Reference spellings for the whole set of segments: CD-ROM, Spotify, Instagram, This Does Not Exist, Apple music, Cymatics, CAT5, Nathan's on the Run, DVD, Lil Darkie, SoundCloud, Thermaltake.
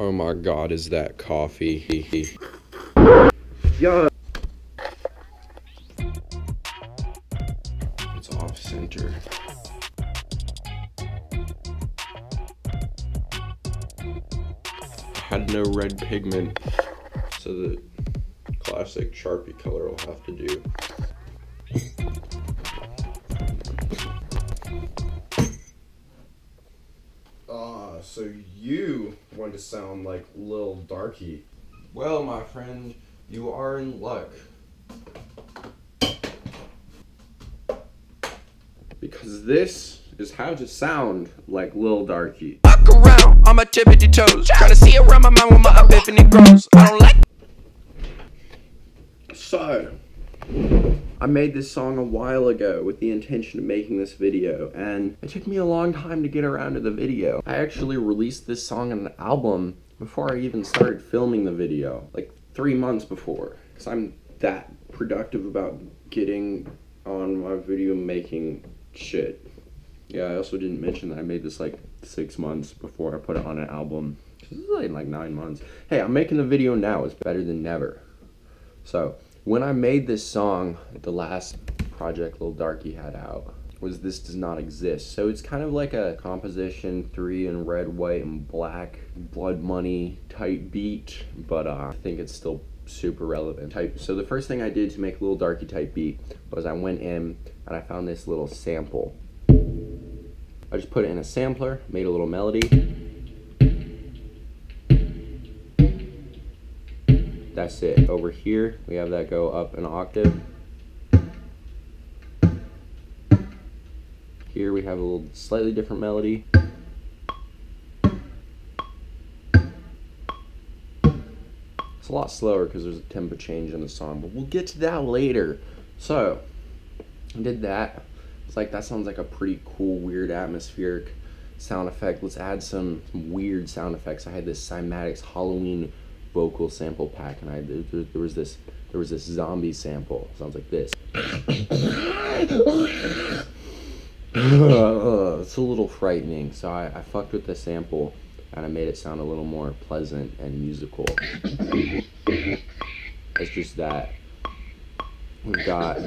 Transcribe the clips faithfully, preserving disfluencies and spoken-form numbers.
Oh my god, is that coffee? Yo. It's off center. I had no red pigment, so the classic Sharpie color will have to do. So you want to sound like Lil Darkie. Well, my friend, you are in luck. Because this is how to sound like Lil Darkie. Fuck around on my tippity toes. Trying to see around my mind with my epiphany grows. I don't like. So, I made this song a while ago with the intention of making this video, and it took me a long time to get around to the video. I actually released this song on an album before I even started filming the video, like three months before, because I'm that productive about getting on my video making shit. Yeah, I also didn't mention that I made this like six months before I put it on an album. This is like, like nine months. Hey, I'm making the video now. It's better than never. So, when I made this song, the last project Lil Darkie had out was This Does Not Exist. So it's kind of like a composition three in red, white, and black, Blood Money type beat, but uh, I think it's still super relevant type. So the first thing I did to make Lil Darkie type beat was I went in and I found this little sample. I just put it in a sampler, made a little melody. That's it. Over here, we have that go up an octave. Here we have a little slightly different melody. It's a lot slower because there's a tempo change in the song, but we'll get to that later. So, I did that. It's like, that sounds like a pretty cool, weird, atmospheric sound effect. Let's add some, some weird sound effects. I had this Cymatics Halloween vocal sample pack, and I there, there was this there was this zombie sample. Sounds like this. uh, it's a little frightening, so I, I fucked with the sample and I made it sound a little more pleasant and musical. It's just that we've got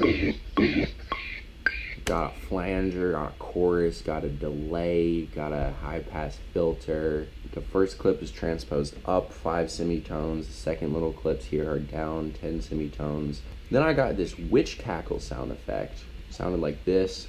got a flanger, got a chorus, got a delay, got a high pass filter. The first clip is transposed up five semitones. The second little clips here are down ten semitones. Then I got this witch cackle sound effect. It sounded like this.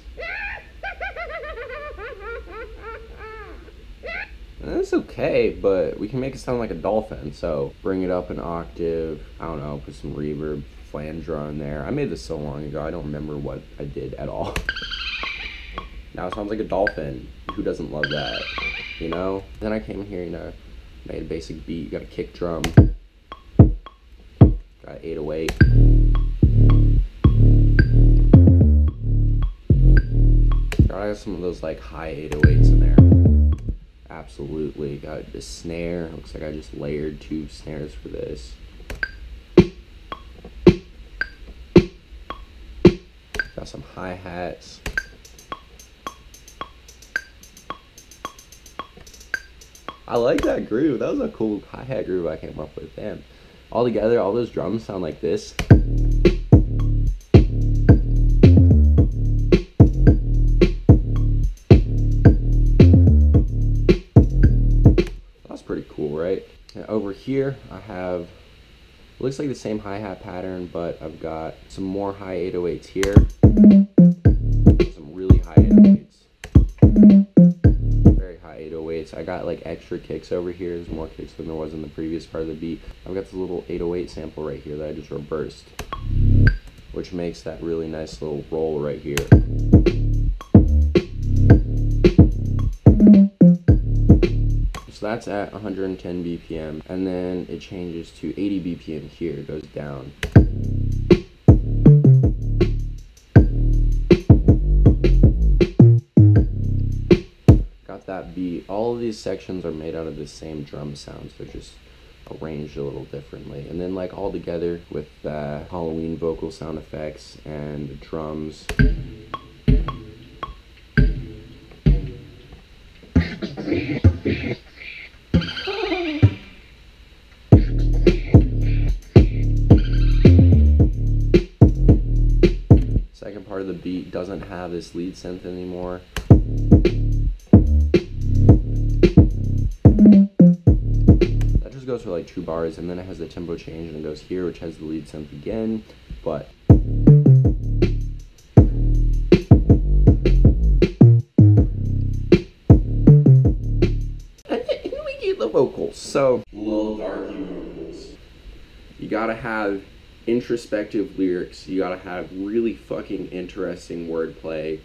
That's okay, but we can make it sound like a dolphin. So bring it up an octave. I don't know, put some reverb, flanger on there. I made this so long ago, I don't remember what I did at all. Now it sounds like a dolphin. Who doesn't love that, you know? Then I came here, you know, made a basic beat. Got a kick drum. Got an eight oh eight. Got some of those like high eight oh eights in there. Absolutely. Got the snare. Looks like I just layered two snares for this. Got some hi-hats. I like that groove. That was a cool hi-hat groove I came up with. Damn. All together, all those drums sound like this. That's pretty cool, right? And over here, I have, looks like the same hi-hat pattern, but I've got some more high eight oh eights here. Some really high eight oh eights. Very high eight oh eights. I got like extra kicks over here. There's more kicks than there was in the previous part of the beat. I've got this little eight oh eight sample right here that I just reversed, which makes that really nice little roll right here. So that's at one hundred ten B P M, and then it changes to eighty B P M here, it goes down. Got that beat. All of these sections are made out of the same drum sounds, they're just arranged a little differently. And then like all together with the uh, Halloween vocal sound effects and the drums. beat doesn't have this lead synth anymore. That just goes for like two bars, and then it has the tempo change, and it goes here, which has the lead synth again, but and we get the vocals. So Lil Darkie vocals. You gotta have introspective lyrics, you gotta have really fucking interesting wordplay,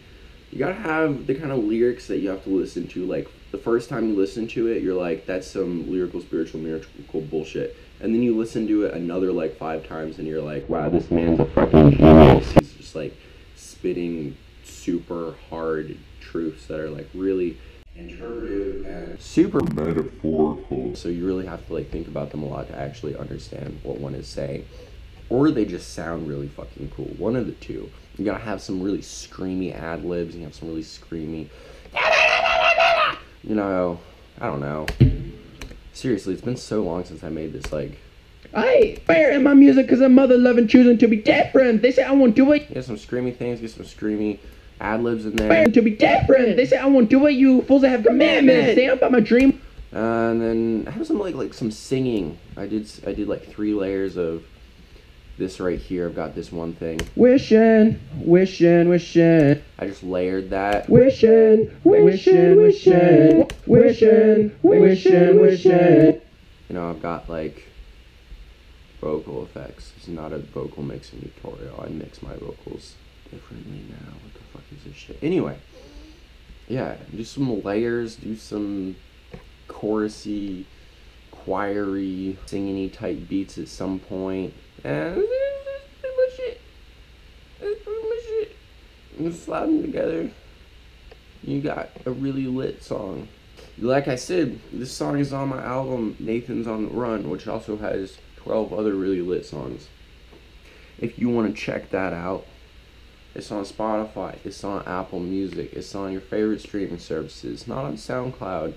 you gotta have the kind of lyrics that you have to listen to, like, the first time you listen to it, you're like, that's some lyrical, spiritual, miracle bullshit, and then you listen to it another, like, five times, and you're like, wow, this man's a fucking genius, he's just, like, spitting super hard truths that are, like, really interpretive and super metaphorical, so you really have to, like, think about them a lot to actually understand what one is saying. Or they just sound really fucking cool. One of the two. You gotta have some really screamy ad libs. You have some really screamy, you know, I don't know. Seriously, it's been so long since I made this, like, I fire in my music because I'm mother loving, choosing to be different. They say I won't do it. Get some screamy things. Get some screamy ad libs in there. Fire to be different. They say I won't do it. You fools that have commandments. Stay up by my dream. Uh, and then I have some like like some singing. I did I did like three layers of this right here. I've got this one thing. Wishing, wishing, wishing. I just layered that. Wishing, wishing, wishing. Wishing, wishing, wishing. You know, I've got like vocal effects. It's not a vocal mixing tutorial. I mix my vocals differently now. What the fuck is this shit? Anyway, yeah, do some layers, do some chorusy, choiry, singing-y type beats at some point. And that's pretty much it. That's pretty much it. You slide them together. You got a really lit song. Like I said, this song is on my album, Nathan's on the Run, which also has twelve other really lit songs. If you want to check that out, it's on Spotify, it's on Apple Music, it's on your favorite streaming services, it's not on SoundCloud.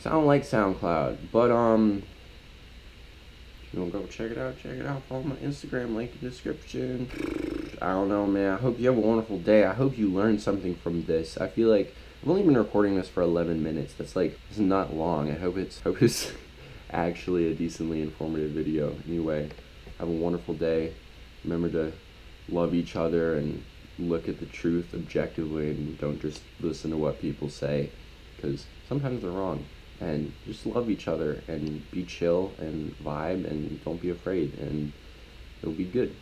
So I don't like SoundCloud, but um... you wanna go check it out, check it out, follow my Instagram, link in the description. I don't know, man. I hope you have a wonderful day. I hope you learned something from this. I feel like I've only been recording this for eleven minutes. That's like, it's not long. I hope it's, hope it's actually a decently informative video. Anyway, have a wonderful day. Remember to love each other and look at the truth objectively, and don't just listen to what people say, because sometimes they're wrong. And just love each other, and be chill, and vibe, and don't be afraid, and it'll be good.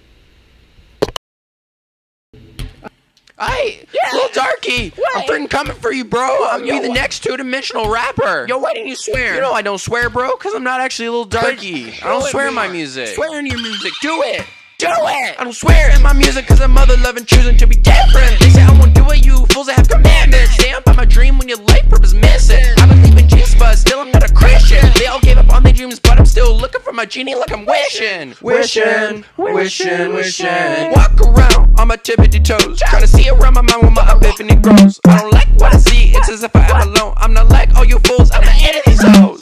Hey, yeah. Lil Darkie, what? I'm freaking coming for you, bro. I'm gonna be the next two-dimensional rapper. Yo, why didn't you swear? You know I don't swear, bro, because I'm not actually Lil Darkie. I don't swear in my music. Swear in your music. Do it. Do it. I don't swear in my music because I'm mother-loving, choosing to be different. They say I won't do it, you fools that have commandments. Stay up by my dream when your life purpose missing. I believe in Jesus, but still I'm not a Christian. They all gave up on their dreams, but I'm still looking for my genie like I'm wishing. Wishing, wishing, wishing. Walk around on my tippity toes, trying to see around my mind when my epiphany grows. I don't like what I see, it's as if I am alone. I'm not like all you fools, I'm the end of these hoes.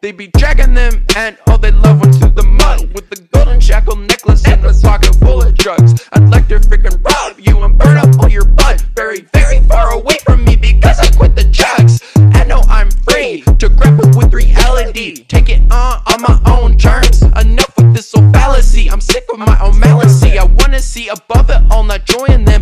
They be dragging them and all they love went through the mud with the golden shackle necklace and a pocket full of drugs. I'd like to freaking rob you and burn up all your blood, very, very far away from me because I quit the drugs. I know I'm free to grapple with reality, take it on on my own terms. Enough with this old fallacy, I'm sick with my own malice. I wanna see above it all, not joy in them.